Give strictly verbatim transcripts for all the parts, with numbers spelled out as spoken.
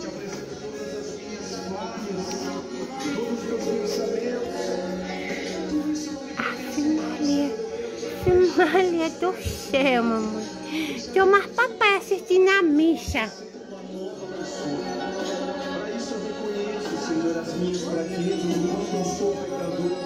te apresento todas as minhas glórias, todos os meus pensamentos. Tudo isso não me pertence mais. Maria, é do céu, mamãe. Teu mais papai assistindo a missa. Para isso eu reconheço, Senhor, as minhas fraquezas, eu não sou pecador.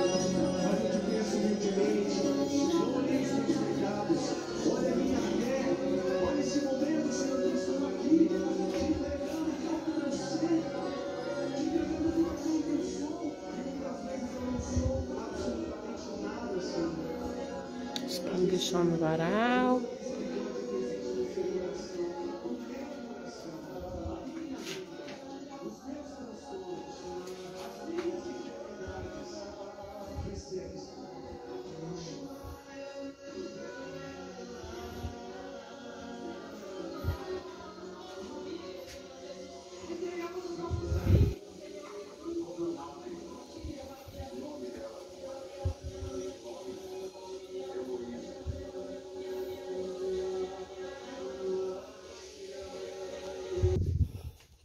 Só no varal.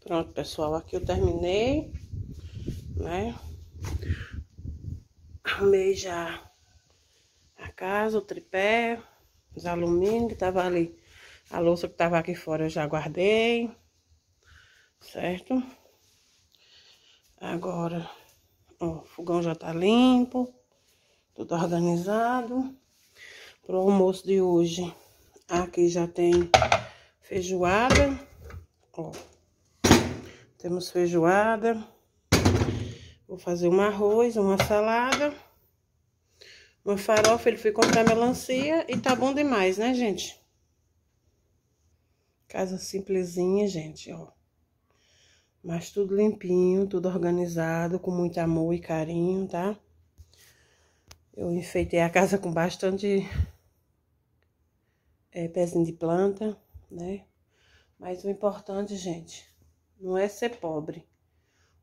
Pronto, pessoal, aqui eu terminei, né? Arrumei já a casa, o tripé, os alumínio que tava ali, a louça que tava aqui fora eu já guardei, certo? Agora, ó, o fogão já tá limpo, tudo organizado. Pro almoço de hoje, aqui já tem feijoada, ó. Temos feijoada, vou fazer um arroz, uma salada, uma farofa, ele foi comprar melancia e tá bom demais, né, gente? Casa simplesinha, gente, ó. Mas tudo limpinho, tudo organizado, com muito amor e carinho, tá? Eu enfeitei a casa com bastante é, pezinho de planta, né? Mas o importante, gente... não é ser pobre.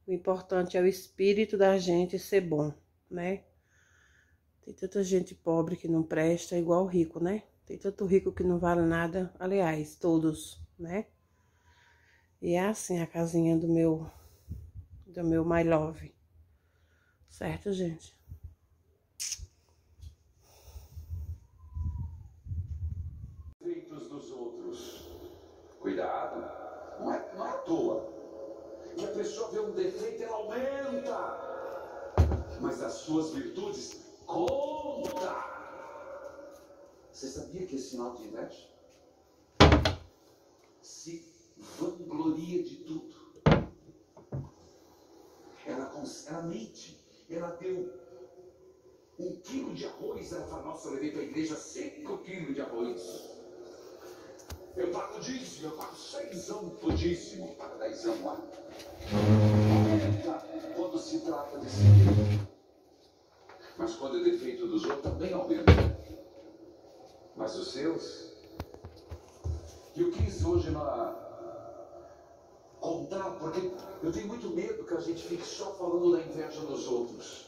O importante é o espírito da gente ser bom, né? Tem tanta gente pobre que não presta, igual rico, né? Tem tanto rico que não vale nada. Aliás, todos, né? E é assim a casinha do meu... do meu my love. Certo, gente? Direitos dos outros. Cuidado. Não é, não é à toa que a pessoa vê um defeito, ela aumenta, mas as suas virtudes conta. Você sabia que esse sinal de inveja se vangloria de tudo? Ela, ela mente, ela deu um quilo de arroz, ela fala, nossa, eu levei para a igreja cinco quilos de arroz. Eu pago dízimo, eu pago seis anos por dízimo, pago dez anos lá. Aumenta quando se trata de si mesmo. Mas quando é defeito dos outros, também aumenta. Mas os seus? E eu quis hoje na... contar, porque eu tenho muito medo que a gente fique só falando da inveja dos outros.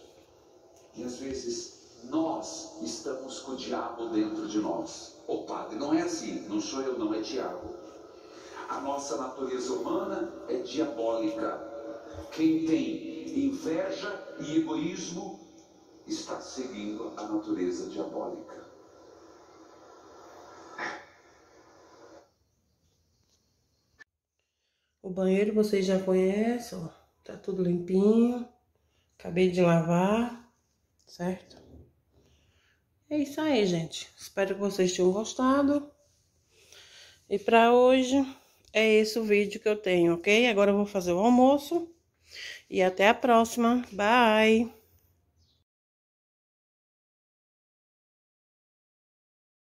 E às vezes... nós estamos com o diabo dentro de nós. Ô padre, não é assim, não sou eu não, é Tiago. A nossa natureza humana é diabólica. Quem tem inveja e egoísmo está seguindo a natureza diabólica. O banheiro vocês já conhecem, ó. Tá tudo limpinho. Acabei de lavar, certo? É isso aí, gente. Espero que vocês tenham gostado. E pra hoje é esse o vídeo que eu tenho, ok? Agora eu vou fazer o almoço. E até a próxima. Bye!